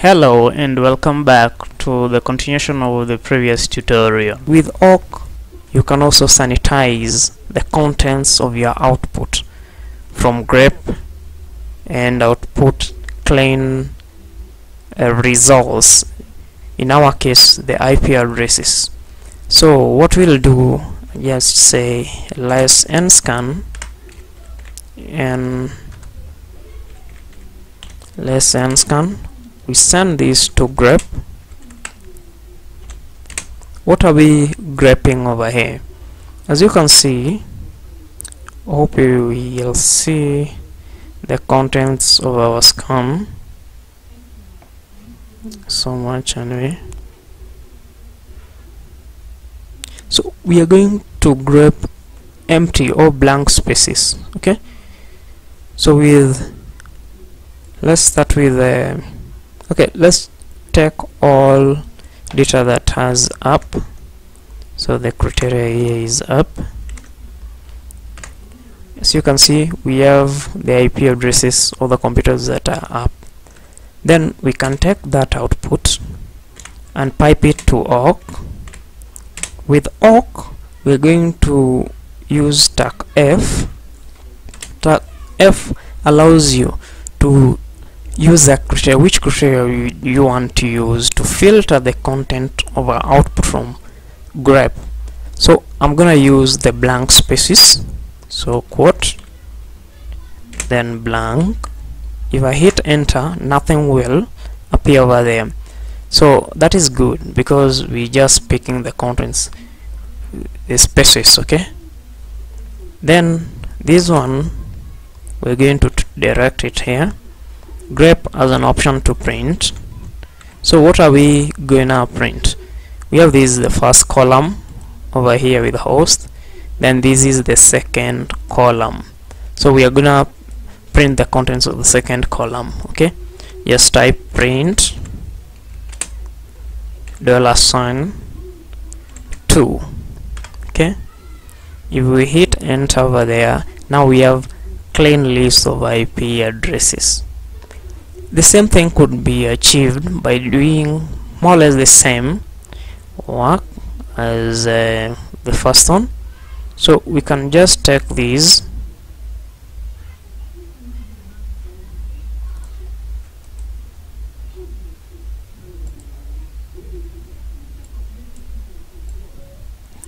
Hello and welcome back to the continuation of the previous tutorial. With awk, you can also sanitize the contents of your output from grep and output clean results, in our case the IP addresses. So what we'll do, just say ls nscan and ls nscan. We send this to grep. What are we grepping over here? As you can see, hope you will see the contents of our scan. So much anyway. So we are going to grep empty or blank spaces. Okay. So let's start with the okay, let's take all data that has up. So the criteria here is up. As you can see, we have the IP addresses of the computers that are up. Then we can take that output and pipe it to awk. With awk, we're going to use stack f. Stack f allows you to use that criteria, which criteria you want to use to filter the content of our output from grep. So I'm gonna use the blank spaces, so quote, then blank. If I hit enter, nothing will appear over there. So that is good because we just picking the contents, the spaces. Okay, then this one we're going to direct it here, grep as an option to print. So what are we going to print? We have this, the first column over here with host, then this is the second column. So we are going to print the contents of the second column. Okay, just type print $2. Okay, if we hit enter over there, now we have clean list of IP addresses. The same thing could be achieved by doing more or less the same work as the first one. So we can just take these,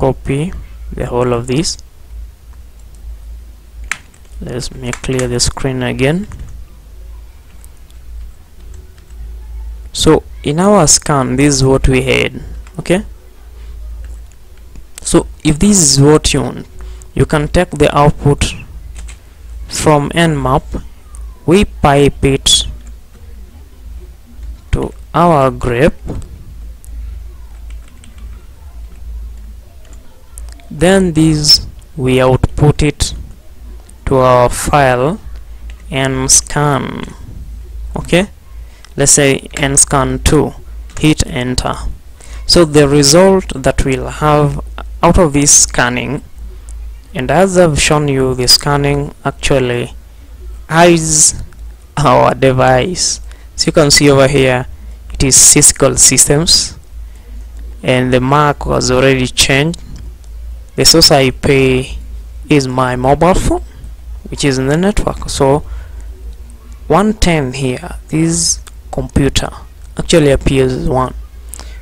copy the whole of these. Let me clear the screen again. So in our scan, this is what we had. Okay, so if this is what you want, you can take the output from Nmap, we pipe it to our grep, then this we output it to our file and scan. Okay, let's say nscan2, hit enter. So the result that we'll have out of this scanning, and as I've shown you, the scanning actually hides our device. So you can see over here it is Cisco Systems, and the MAC was already changed. The source IP is my mobile phone, which is in the network. So 110 here is computer, actually appears as 1.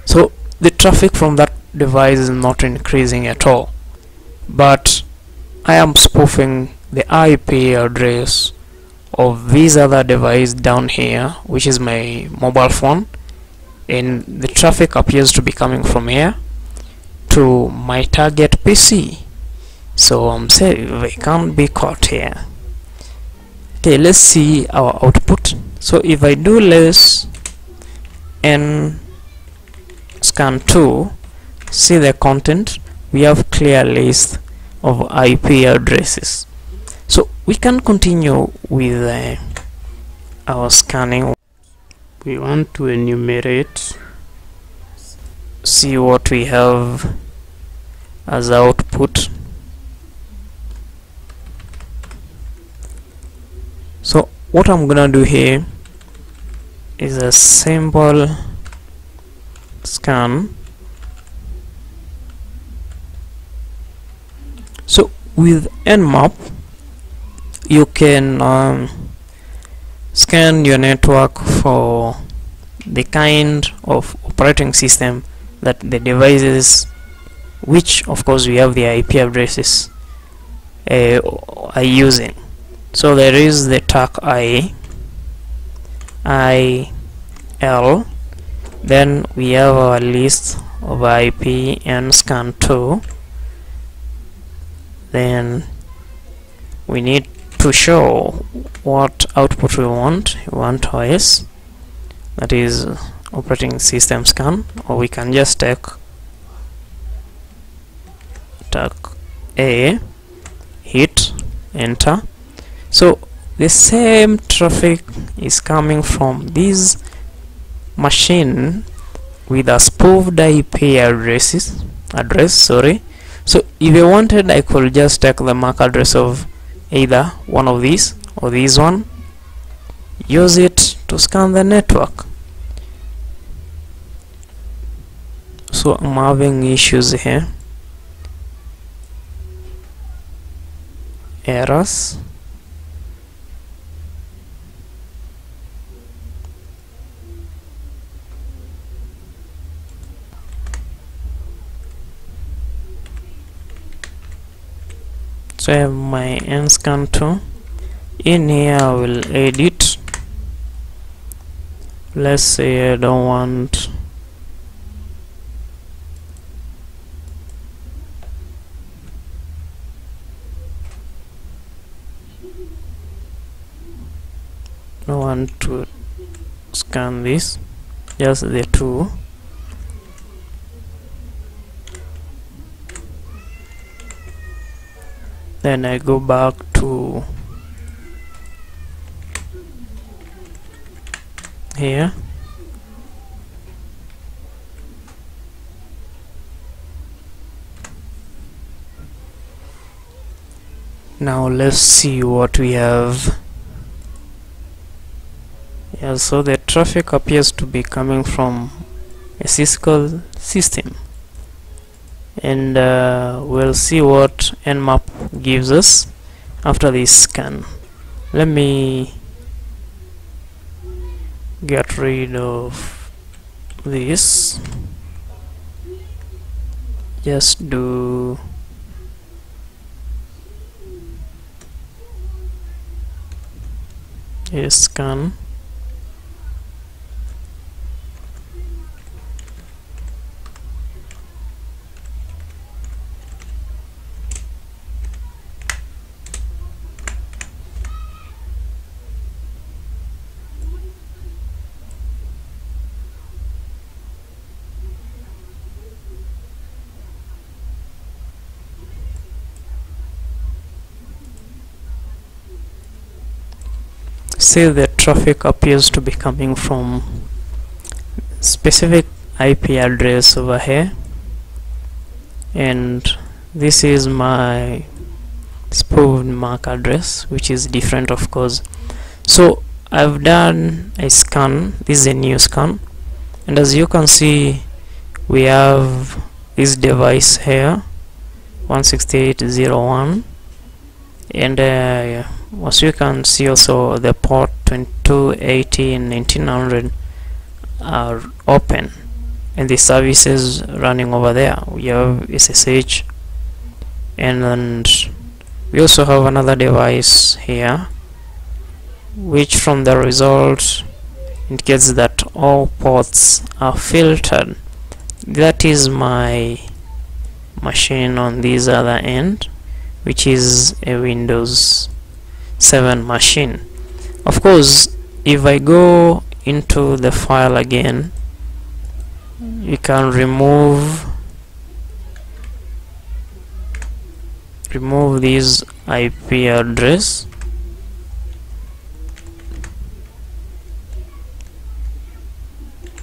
So the traffic from that device is not increasing at all, but I am spoofing the IP address of this other device down here, which is my mobile phone, and the traffic appears to be coming from here to my target PC. So I'm saying we can't be caught here. Okay, let's see our output. So if I do less n scan2, see the content, we have clear list of IP addresses. So we can continue with our scanning. We want to enumerate, see what we have as output. So what I'm gonna do here, is a simple scan. So with Nmap you can scan your network for the kind of operating system that the devices, which of course we have the IP addresses, are using. So there is the tag IL, then we have our list of IP and scan to. Then we need to show what output we want. We want OS, that is operating system scan, or we can just take tag A, hit enter. So the same traffic is coming from this machine with a spoofed IP address. So if I wanted, I could just take the MAC address of either one of these or this one, use it to scan the network. So I'm having issues here, errors. So I have my nscan2 in here. I will edit. Let's say I don't want to scan this, just the two. Then I go back to here. Now let's see what we have. Yeah, so the traffic appears to be coming from a Cisco system, and we'll see what Nmap gives us after this scan. Let me get rid of this, just do a scan. Say the traffic appears to be coming from specific IP address over here, and this is my spoofed MAC address, which is different of course. So I've done a scan. This is a new scan, and as you can see, we have this device here, 168.0.1, and as you can see also the port 2280 and 1900 are open, and the services running over there. We have SSH, and we also have another device here, which from the result indicates that all ports are filtered. That is my machine on this other end, which is a Windows 7 machine. Of course, if I go into the file again, you can remove this IP address.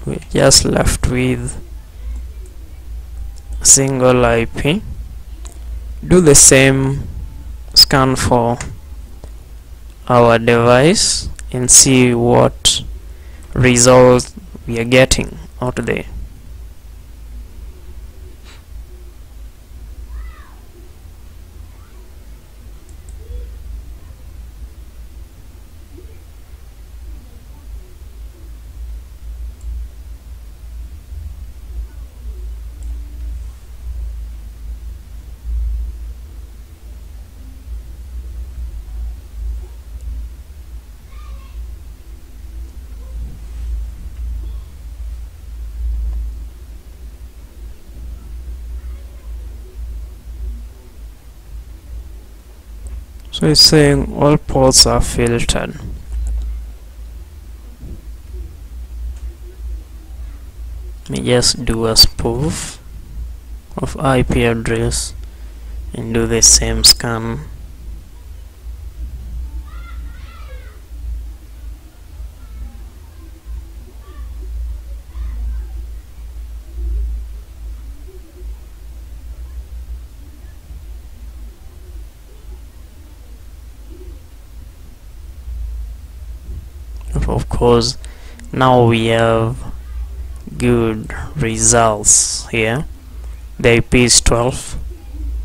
We're just left with a single IP. Do the same scan for our device and see what results we are getting out of there. So it's saying all ports are filtered. Let me just do a spoof of IP address and do the same scan. Of course, now we have good results here. The IP is 12,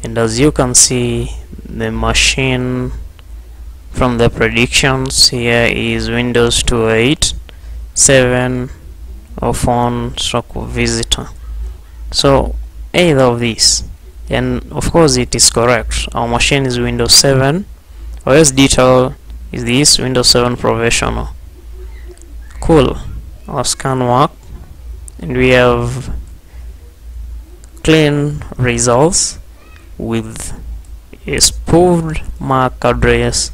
and as you can see, the machine from the predictions here is Windows 7 or phone / visitor. So either of these, and of course it is correct. Our machine is Windows 7. OS detail is this Windows 7 professional. Cool, our scan work, and we have clean results with a spoofed MAC address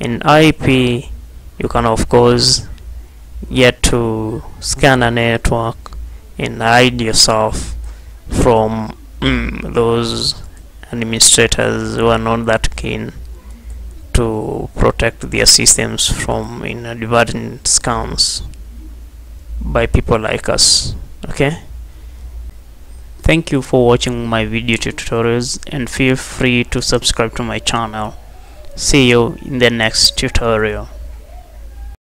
and IP. You can of course get to scan a network and hide yourself from those administrators who are not that keen to protect their systems from inadvertent scams by people like us. Okay, thank you for watching my video tutorials, and feel free to subscribe to my channel. See you in the next tutorial.